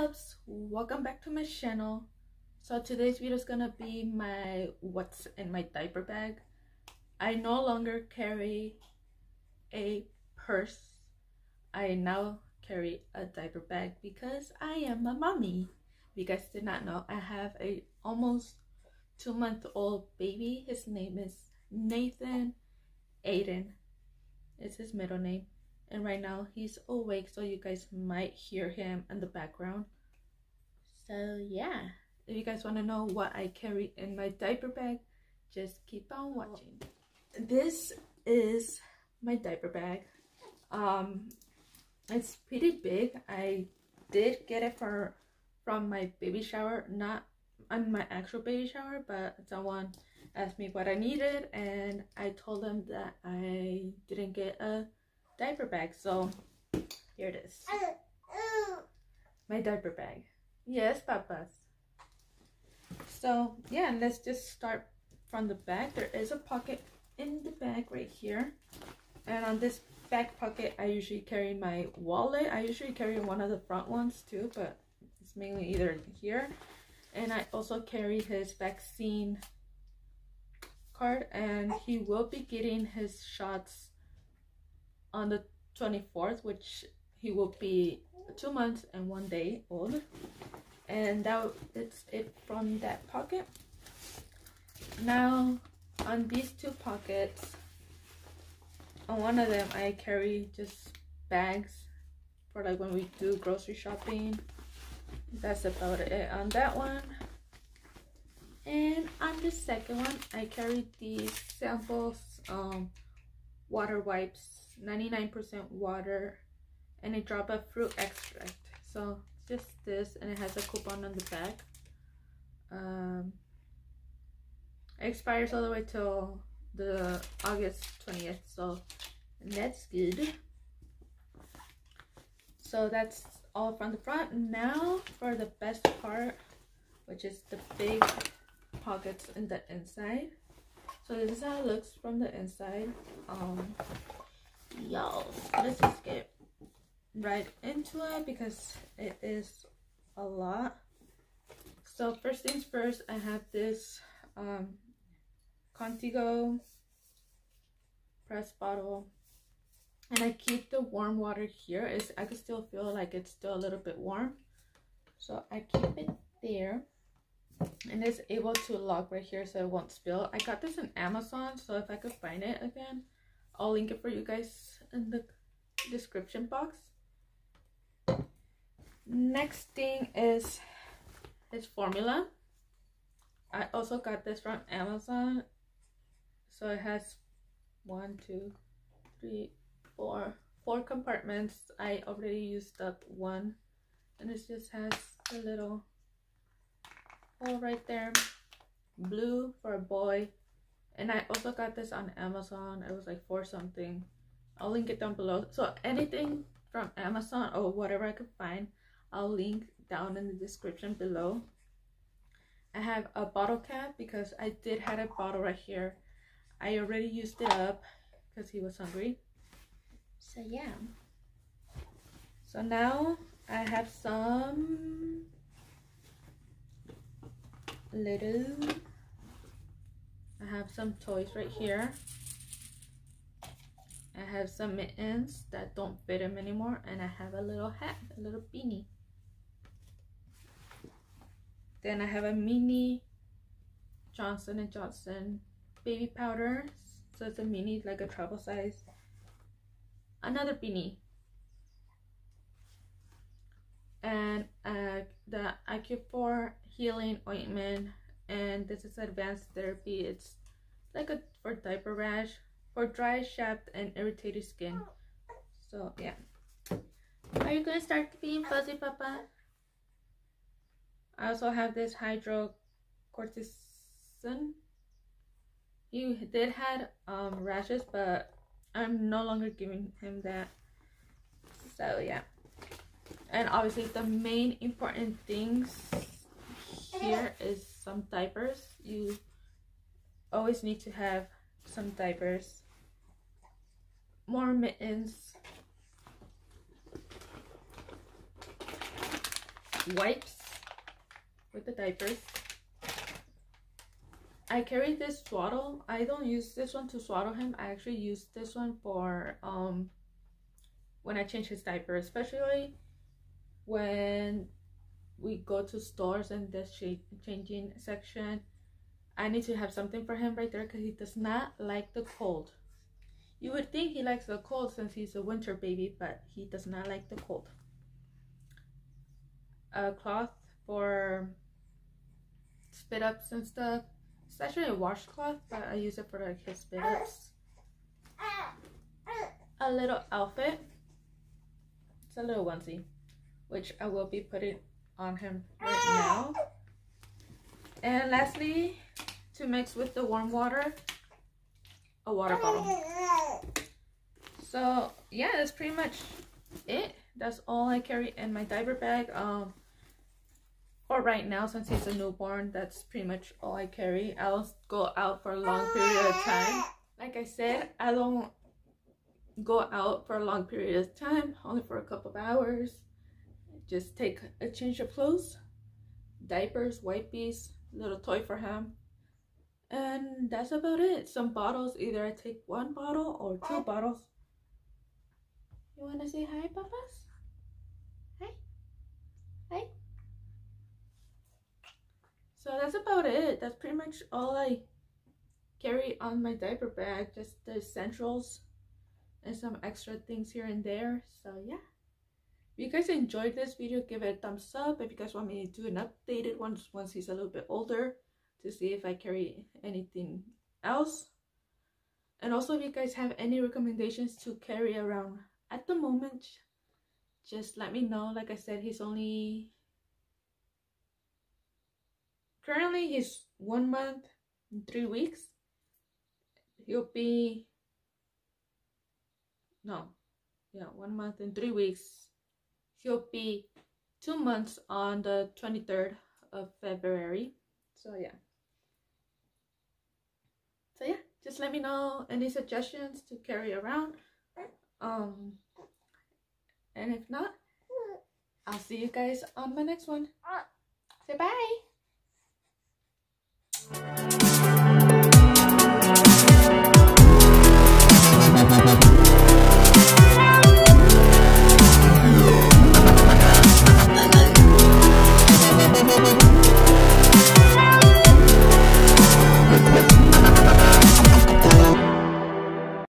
loves, welcome back to my channel. So today's video is gonna be my what's in my diaper bag. I no longer carry a purse. I now carry a diaper bag because I am a mommy. If you guys did not know, I have a almost 2-month-old baby. His name is Nathan Aiden. It's his middle name. And right now he's awake, so you guys might hear him in the background. So yeah, if you guys want to know what I carry in my diaper bag, just keep on watching. This is my diaper bag. It's pretty big. I did get it from my baby shower, not on my actual baby shower, but someone asked me what I needed and I told them that I didn't get a diaper bag, so here it is. My diaper bag. Yes, papas. So yeah, let's just start from the back. There is a pocket in the bag right here, and on this back pocket I usually carry my wallet. I usually carry one of the front ones too, but it's mainly either here. And I also carry his vaccine card, and he will be getting his shots on the 24th, which he will be 2 months and 1 day old. And that it's it from that pocket. Now on these two pockets, on one of them I carry just bags for like when we do grocery shopping. That's about it on that one. And on the second one I carry these samples, water wipes, 99% water, and a drop of fruit extract. So just this, and it has a coupon on the back. It expires all the way till the August 20th, so that's good. So that's all from the front. Now for the best part, which is the big pockets in the inside. So this is how it looks from the inside. Y'all, let's just get right into it because it is a lot. So first things first, I have this Contigo press bottle, and I keep the warm water here. I can still feel like it's still a little bit warm, so I keep it there. And it's able to lock right here so it won't spill. I got this on Amazon, so if I could find it again, I'll link it for you guys in the description box. Next thing is this formula. I also got this from Amazon. So it has 4 compartments. I already used up one, and it just has a little hole right there, blue for a boy. And I also got this on Amazon. It was like 4 something. I'll link it down below. So anything from Amazon or whatever I could find, I'll link down in the description below. I have a bottle cap because I did have a bottle right here. I already used it up because he was hungry. So yeah. So now I have some I have some toys right here. I have some mittens that don't fit him anymore, and I have a little hat, a little beanie. Then I have a mini Johnson and Johnson baby powder, so it's a mini, like a travel size. Another beanie, and the IQ4 healing ointment. And this is advanced therapy. It's like a for diaper rash, for dry, chapped, and irritated skin. So yeah. Are you gonna start being fuzzy, Papa? I also have this hydrocortisone. You did had rashes, but I'm no longer giving him that. So yeah. And obviously the main important things here is some diapers. You always need to have some diapers, more mittens, wipes with the diapers. I carry this swaddle. I don't use this one to swaddle him. I actually use this one for when I change his diaper, especially when we go to stores and the changing section. I need to have something for him right there because he does not like the cold. You would think he likes the cold since he's a winter baby, but he does not like the cold. A cloth for spit ups and stuff. It's actually a washcloth, but I use it for like his spit ups. A little outfit. It's a little onesie, which I will be putting on him right now. And lastly, to mix with the warm water, a water bottle. So yeah, that's pretty much it. That's all I carry in my diaper bag. For right now, since he's a newborn, that's pretty much all I carry. I'll go out for a long period of time. Like I said, I don't go out for a long period of time, only for a couple of hours. Just take a change of clothes, diapers, wipes, little toy for him, and that's about it. Some bottles, either I take one bottle or two bottles. You want to say hi, papas? Hi. Hi. So that's about it. That's pretty much all I carry on my diaper bag, just the essentials and some extra things here and there. So yeah. If you guys enjoyed this video, give it a thumbs up. If you guys want me to do an updated one once he's a little bit older, to see if I carry anything else. And also, if you guys have any recommendations to carry around at the moment, just let me know. Like I said, he's only currently he's 1 month and 3 weeks. He'll be 1 month and 3 weeks. He'll be 2 months on the 23rd of February. So yeah. So yeah, just let me know any suggestions to carry around. And if not, I'll see you guys on my next one. Say bye.